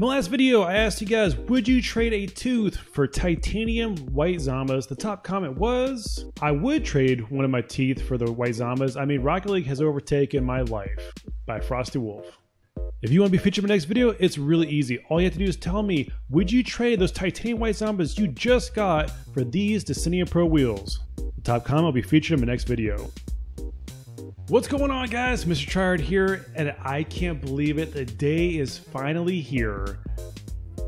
On the last video, I asked you guys, would you trade a tooth for titanium white Zambas? The top comment was, I would trade one of my teeth for the white Zambas. I mean, Rocket League has overtaken my life, by Frosty Wolf. If you want to be featured in my next video, it's really easy. All you have to do is tell me, would you trade those titanium white Zambas you just got for these Descendia Pro wheels? The top comment will be featured in my next video. What's going on, guys? Mr. Try Hard here, and I can't believe it. The day is finally here.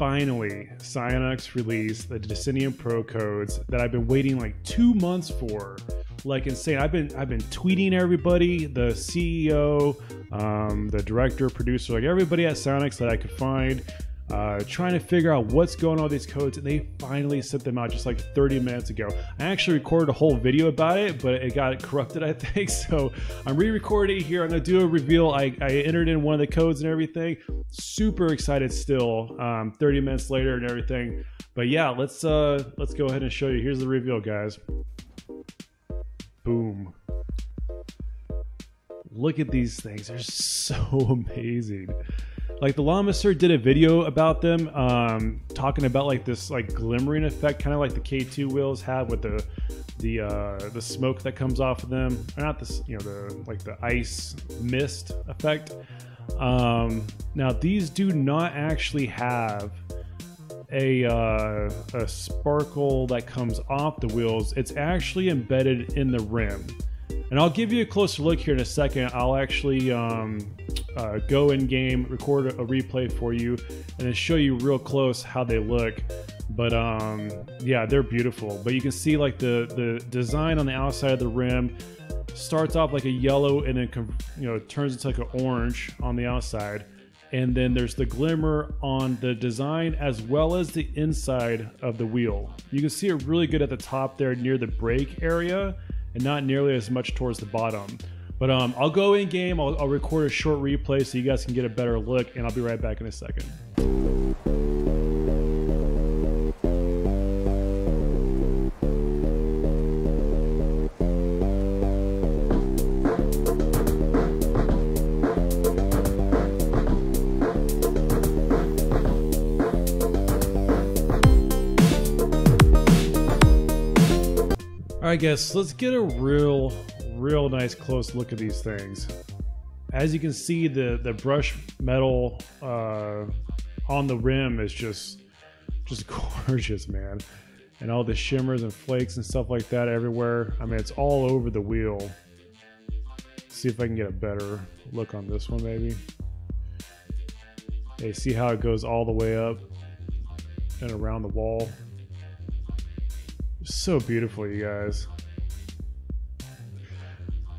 Finally, Cyanux released the Descendia Pro codes that I've been waiting like 2 months for. Like insane. I've been tweeting everybody, the CEO, the director, producer, like everybody at Cyanux that I could find, trying to figure out what's going on with these codes, and they finally sent them out just like 30 minutes ago. I actually recorded a whole video about it, but it got corrupted, I think, so I'm re-recording it here. I'm gonna do a reveal. I entered in one of the codes and everything. Super excited still, 30 minutes later and everything. But yeah, let's go ahead and show you. Here's the reveal, guys. Boom. Look at these things, they're so amazing. Like the Lama Sir did a video about them, talking about like this like glimmering effect, kind of like the K 2 wheels have with the smoke that comes off of them, or not this, you know, the like the ice mist effect. Now these do not actually have a sparkle that comes off the wheels. It's actually embedded in the rim. And I'll give you a closer look here in a second. I'll actually go in game, record a replay for you, and then show you real close how they look. But yeah, they're beautiful. But you can see like the design on the outside of the rim starts off like a yellow and then, you know, turns into like an orange on the outside. And then there's the glimmer on the design as well as the inside of the wheel. You can see it really good at the top there near the brake area, and not nearly as much towards the bottom. But I'll go in game, I'll record a short replay so you guys can get a better look, and I'll be right back in a second. Alright guys, let's get a real nice close look at these things. As you can see, the brushed metal on the rim is just gorgeous, man. And all the shimmers and flakes and stuff like that everywhere. I mean, it's all over the wheel. Let's see if I can get a better look on this one, maybe. Hey, see how it goes all the way up and around the wall? So beautiful, you guys.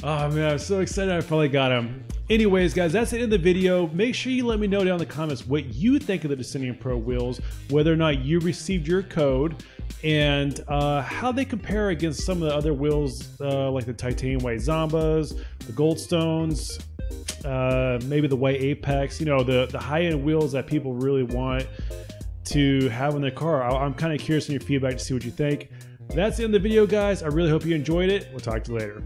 Oh man, I'm so excited I finally got him. Anyways guys, that's the end of the video. Make sure you let me know down in the comments what you think of the Descendia Pro wheels, whether or not you received your code, and how they compare against some of the other wheels, like the titanium white Zambas, the Goldstones, maybe the White Apex, you know, the high-end wheels that people really want to have in their car. I'm kind of curious on your feedback to see what you think. That's the end of the video, guys. I really hope you enjoyed it. We'll talk to you later.